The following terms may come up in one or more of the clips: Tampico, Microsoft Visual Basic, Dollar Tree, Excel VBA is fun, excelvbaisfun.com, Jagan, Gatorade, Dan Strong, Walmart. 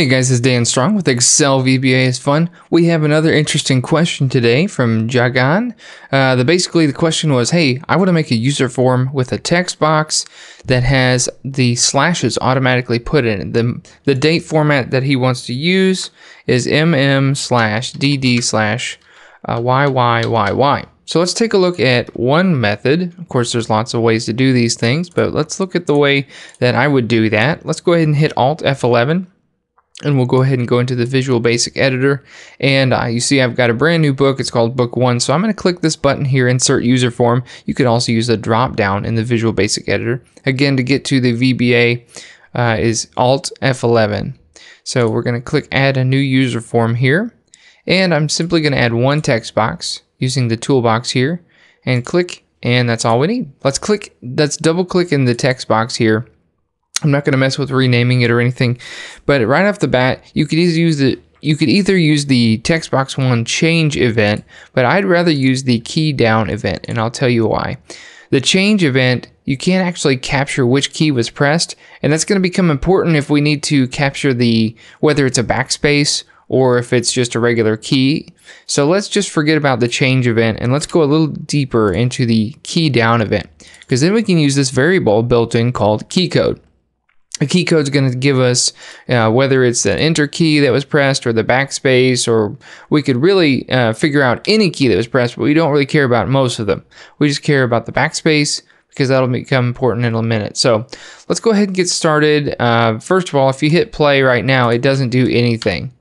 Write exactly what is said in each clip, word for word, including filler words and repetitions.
Hey guys, it's Dan Strong with Excel V B A is Fun. We have another interesting question today from Jagan. Uh, the, basically, the question was, hey, I want to make a user form with a text box that has the slashes automatically put in it. The, the date format that he wants to use is mm slash dd slash yy. So let's take a look at one method. Of course, there's lots of ways to do these things, but let's look at the way that I would do that. Let's go ahead and hit Alt F eleven. And we'll go ahead and go into the Visual Basic Editor. And uh, you see I've got a brand new book. It's called Book One. So I'm going to click this button here, Insert User Form. You could also use the drop down in the Visual Basic Editor. Again, to get to the V B A uh, is Alt F eleven. So we're going to click Add a New User Form here. And I'm simply going to add one text box using the toolbox here. And click, and that's all we need. Let's click, let's double click in the text box here. I'm not going to mess with renaming it or anything, but right off the bat, you could either use the you could either use the text box one change event, but I'd rather use the key down event, and I'll tell you why. The change event, you can't actually capture which key was pressed, and that's going to become important if we need to capture the whether it's a backspace or if it's just a regular key. So let's just forget about the change event and let's go a little deeper into the key down event, because then we can use this variable built in called key code. A key code is going to give us uh, whether it's an enter key that was pressed or the backspace, or we could really uh, figure out any key that was pressed, but we don't really care about most of them. We just care about the backspace because that'll become important in a minute. So let's go ahead and get started. Uh, first of all, if you hit play right now, it doesn't do anything.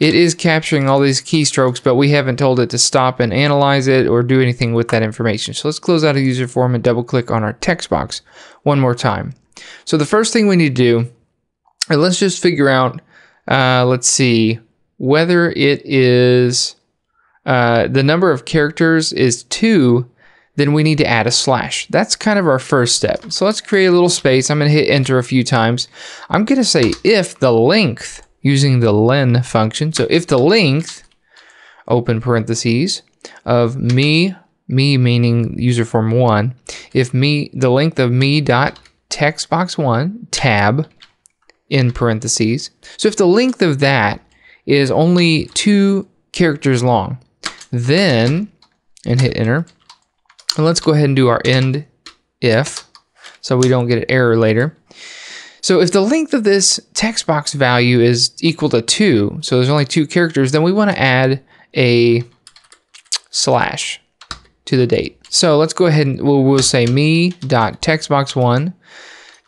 It is capturing all these keystrokes, but we haven't told it to stop and analyze it or do anything with that information. So let's close out a user form and double click on our text box one more time. So the first thing we need to do, and let's just figure out, uh, let's see, whether it is, uh, the number of characters is two, then we need to add a slash. That's kind of our first step. So let's create a little space. I'm going to hit enter a few times. I'm going to say if the length, using the len function, so if the length, open parentheses, of me, me meaning user form one, if me, the length of me dot text box one tab in parentheses. So if the length of that is only two characters long, then, and hit enter, and let's go ahead and do our end if so we don't get an error later. So if the length of this text box value is equal to two, so there's only two characters, then we want to add a slash to the date. So let's go ahead and we'll, we'll say me.textbox one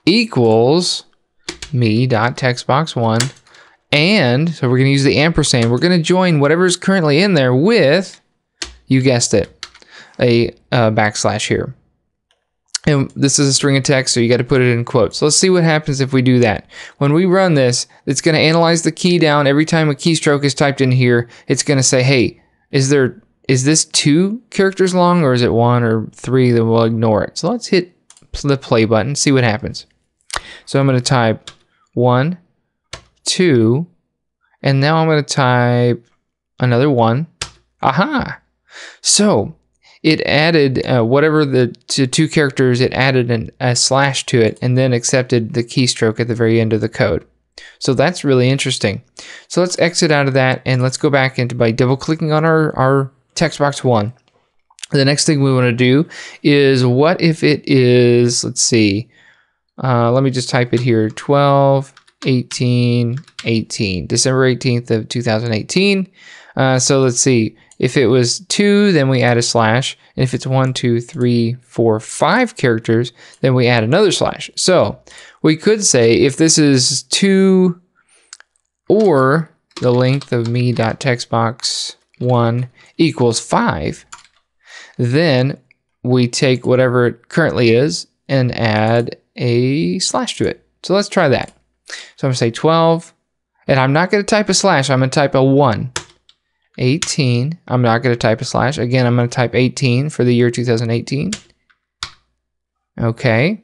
equals me.textbox one, and so we're going to use the ampersand. We're going to join whatever's currently in there with, you guessed it, a, a backslash here. And this is a string of text, so you got to put it in quotes. So let's see what happens if we do that. When we run this, it's going to analyze the key down. Every time a keystroke is typed in here, it's going to say, hey, is there Is this two characters long, or is it one or three? Then we'll ignore it. So let's hit the play button, see what happens. So I'm going to type one, two, and now I'm going to type another one. Aha! So it added uh, whatever the to two characters, it added an, a slash to it and then accepted the keystroke at the very end of the code. So that's really interesting. So let's exit out of that and let's go back into by double clicking on our, our text box one. The next thing we want to do is what if it is, let's see, uh, let me just type it here, twelve, eighteen, eighteen, December eighteenth of two thousand eighteen. Uh, so let's see, if it was two, then we add a slash. And if it's one, two, three, four, five characters, then we add another slash. So we could say if this is two or the length of me.textbox one equals five, then we take whatever it currently is and add a slash to it. So let's try that. So I'm going to say twelve, and I'm not going to type a slash, I'm going to type a one. eighteen, I'm not going to type a slash. Again, I'm going to type eighteen for the year two thousand eighteen. Okay,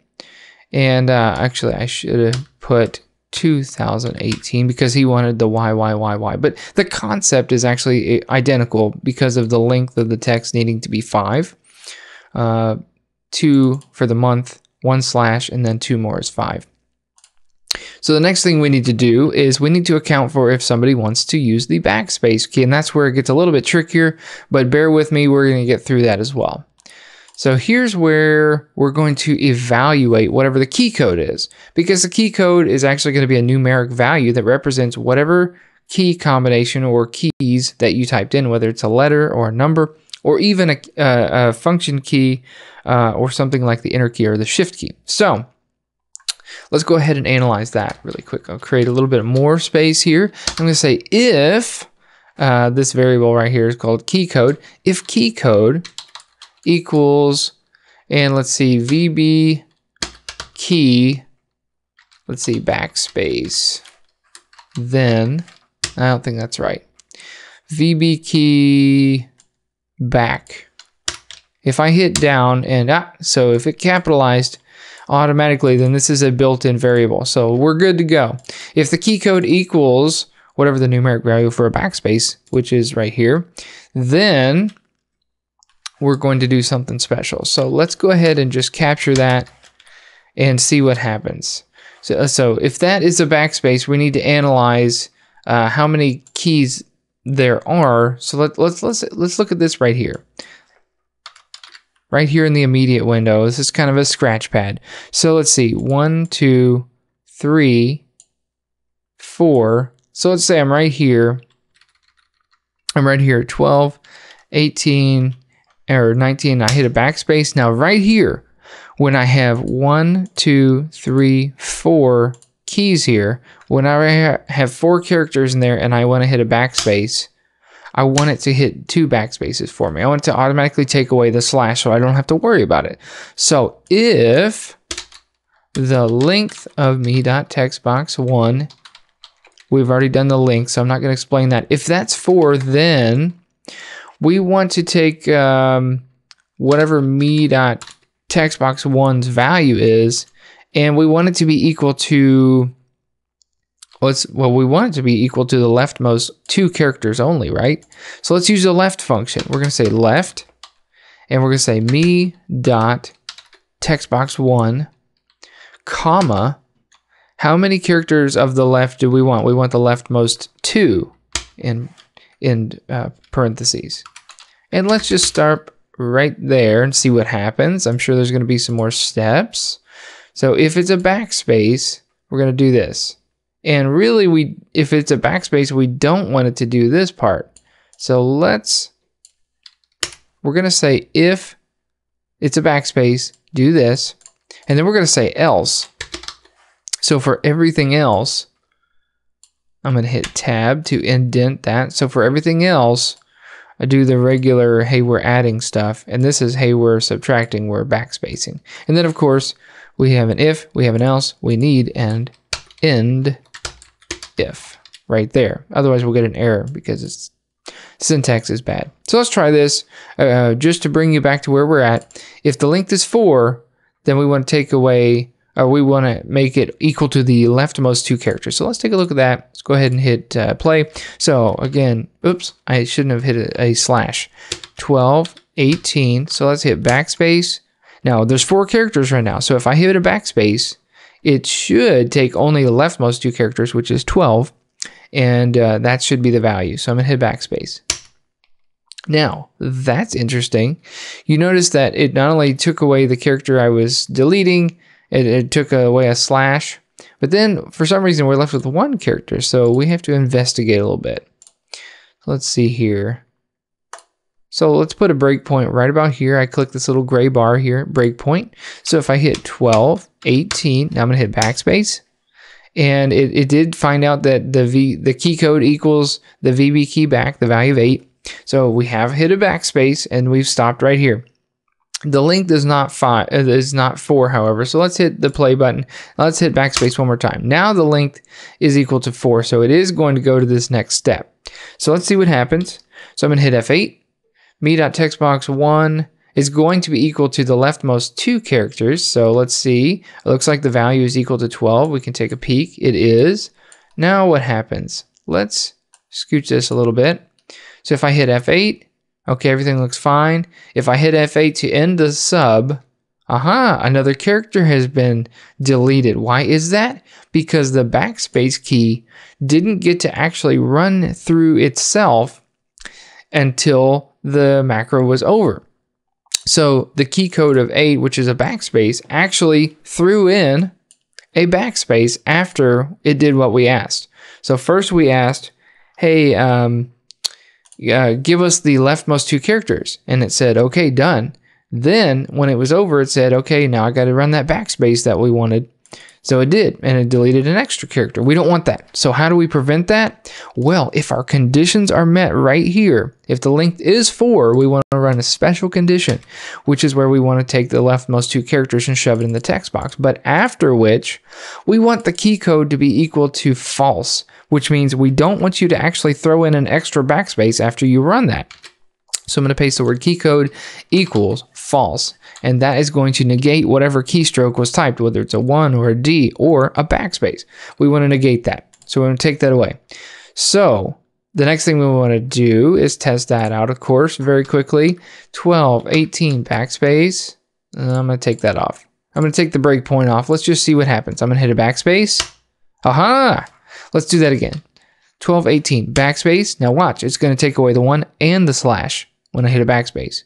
and uh, actually I should have put two thousand eighteen because he wanted the Y Y Y Y, but the concept is actually identical because of the length of the text needing to be five, uh, two for the month, one slash, and then two more is five. So the next thing we need to do is we need to account for if somebody wants to use the backspace key, and that's where it gets a little bit trickier, but bear with me, we're going to get through that as well. So here's where we're going to evaluate whatever the key code is, because the key code is actually going to be a numeric value that represents whatever key combination or keys that you typed in, whether it's a letter or a number, or even a, a, a function key uh, or something like the enter key or the shift key. So let's go ahead and analyze that really quick. I'll create a little bit more space here. I'm going to say if uh, this variable right here is called key code, if key code equals, and let's see, V B key, let's see, backspace, then I don't think that's right. V B key back. If I hit down and ah, so if it capitalized automatically, then this is a built-in variable. So we're good to go. If the key code equals whatever the numeric value for a backspace, which is right here, then we're going to do something special. So let's go ahead and just capture that and see what happens. So, so if that is a backspace, we need to analyze uh, how many keys there are. So let, let's let's let's look at this right here. Right here in the immediate window, this is kind of a scratch pad. So let's see, one, two, three, four. So let's say I'm right here. I'm right here at twelve, eighteen, or nineteen. I hit a backspace. Now right here, when I have one, two, three, four keys here, when I have four characters in there and I want to hit a backspace, I want it to hit two backspaces for me. I want it to automatically take away the slash so I don't have to worry about it. So if the length of me.textbox one, we've already done the length, so I'm not going to explain that. If that's four, then we want to take um, whatever me.textbox one's value is, and we want it to be equal to, let's, well, we want it to be equal to the leftmost two characters only, right? So let's use the left function. We're going to say left, and we're going to say me dot textbox one, comma, how many characters of the left do we want? We want the leftmost two in, in uh, parentheses. And let's just start right there and see what happens. I'm sure there's going to be some more steps. So if it's a backspace, we're going to do this. And really, we if it's a backspace, we don't want it to do this part. So let's, we're going to say if it's a backspace, do this. And then we're going to say else. So for everything else, I'm going to hit tab to indent that. So for everything else, I do the regular, hey, we're adding stuff. And this is, hey, we're subtracting, we're backspacing. And then, of course, we have an if, we have an else, we need, and end if right there. Otherwise, we'll get an error because its syntax is bad. So let's try this uh, just to bring you back to where we're at. If the length is four, then we want to take away, or we want to make it equal to the leftmost two characters. So let's take a look at that. Let's go ahead and hit uh, play. So again, oops, I shouldn't have hit a, a slash. twelve, eighteen. So let's hit backspace. Now, there's four characters right now. So if I hit a backspace, it should take only the leftmost two characters, which is twelve. And uh, that should be the value. So I'm going to hit backspace. Now, that's interesting. You notice that it not only took away the character I was deleting, it, it took away a slash. But then, for some reason, we're left with one character. So we have to investigate a little bit. Let's see here. So let's put a breakpoint right about here. I click this little gray bar here, breakpoint. So if I hit twelve, eighteen, now I'm gonna hit backspace. And it, it did find out that the V the key code equals the V B key back, the value of eight. So we have hit a backspace and we've stopped right here. The length is not five, is not four, however. So let's hit the play button. Let's hit backspace one more time. Now the length is equal to four. So it is going to go to this next step. So let's see what happens. So I'm gonna hit F eight. me.textbox one is going to be equal to the leftmost two characters. So let's see. It looks like the value is equal to twelve. We can take a peek. It is. Now what happens? Let's scooch this a little bit. So if I hit F eight, okay, everything looks fine. If I hit F eight to end the sub, Aha, another character has been deleted. Why is that? Because the backspace key didn't get to actually run through itself until the macro was over. So the key code of eight, which is a backspace, actually threw in a backspace after it did what we asked. So first we asked, hey, um, uh, give us the leftmost two characters. And it said, okay, done. Then when it was over, it said, okay, now I got to run that backspace that we wanted. So it did, and it deleted an extra character. We don't want that. So how do we prevent that? Well, if our conditions are met right here, if the length is four, we want to run a special condition, which is where we want to take the leftmost two characters and shove it in the text box. But after which, we want the key code to be equal to false, which means we don't want you to actually throw in an extra backspace after you run that. So I'm going to paste the word key code equals false, and that is going to negate whatever keystroke was typed, whether it's a one or a D or a backspace. We want to negate that. So we're going to take that away. So the next thing we want to do is test that out, of course, very quickly. twelve, eighteen, backspace. And I'm going to take that off. I'm going to take the breakpoint off. Let's just see what happens. I'm going to hit a backspace. Aha! Let's do that again. twelve, eighteen, backspace. Now watch, it's going to take away the one and the slash when I hit a backspace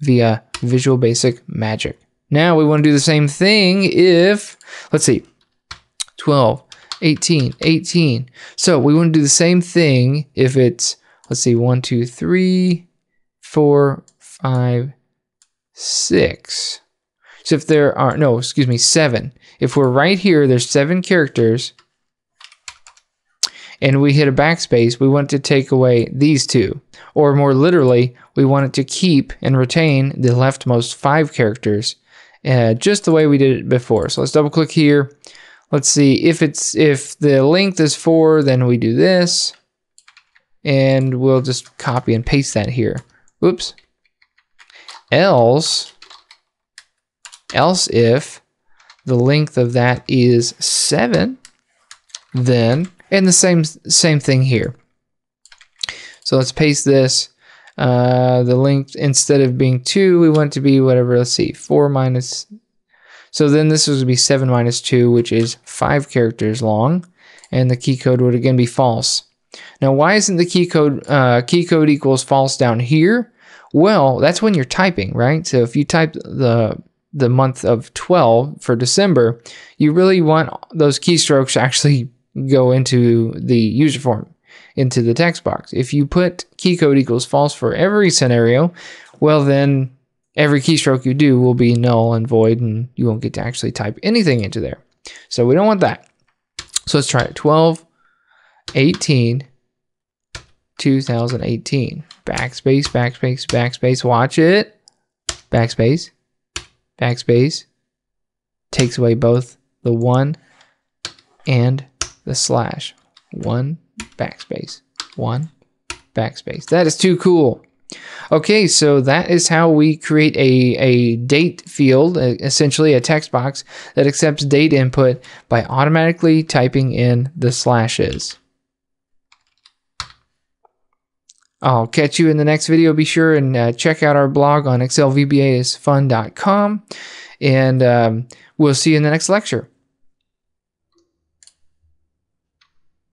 via Visual Basic Magic. Now we want to do the same thing if, let's see, twelve, eighteen, eighteen. So we want to do the same thing if it's, let's see, one, two, three, four, five, six. So if there are, no, excuse me, seven. If we're right here, there's seven characters, and we hit a backspace, we want to take away these two. Or more literally, we want it to keep and retain the leftmost five characters uh, just the way we did it before. So let's double click here. Let's see, if it's if the length is four, then we do this. And we'll just copy and paste that here. Oops. Else, else if the length of that is seven, then, and the same same thing here. So let's paste this. Uh, the length, instead of being two, we want it to be whatever, let's see, four minus. So then this would be seven minus two, which is five characters long. And the key code would again be false. Now, why isn't the key code, uh, key code equals false down here? Well, that's when you're typing, right? So if you type the the month of twelve for December, you really want those keystrokes to actually go into the user form, into the text box. If you put key code equals false for every scenario, well then every keystroke you do will be null and void, and you won't get to actually type anything into there. So we don't want that. So let's try it. twelve, eighteen, two thousand eighteen. Backspace, backspace, backspace. Watch it. Backspace, backspace. Takes away both the one and the slash. One, backspace, one, backspace. That is too cool. Okay, so that is how we create a, a date field, essentially a text box that accepts date input by automatically typing in the slashes. I'll catch you in the next video. Be sure and uh, check out our blog on excel V B A is fun dot com, and um, we'll see you in the next lecture.